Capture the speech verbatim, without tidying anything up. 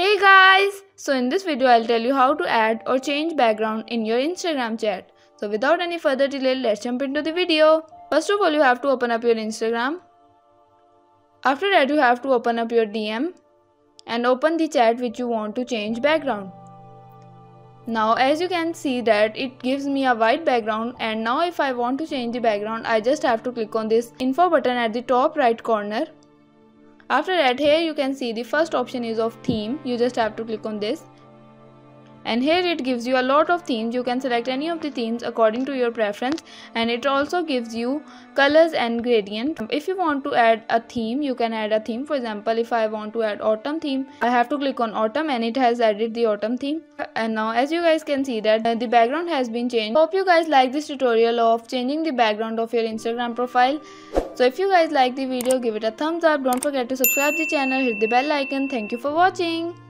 Hey guys, so in this video I'll tell you how to add or change background in your Instagram chat. So without any further delay, let's jump into the video. First of all, you have to open up your Instagram. After that, you have to open up your D M and open the chat which you want to change background. Now as you can see that it gives me a white background, and now if I want to change the background, I just have to click on this info button at the top right corner. After that, here you can see the first option is of theme. You just have to click on this, and here it gives you a lot of themes. You can select any of the themes according to your preference, and it also gives you colors and gradient. If you want to add a theme, you can add a theme. For example, if I want to add autumn theme, I have to click on autumn, and it has added the autumn theme. And now as you guys can see that the background has been changed. Hope you guys like this tutorial of changing the background of your Instagram profile. So if you guys like the video, give it a thumbs up. Don't forget to subscribe the channel, hit the bell icon. Thank you for watching.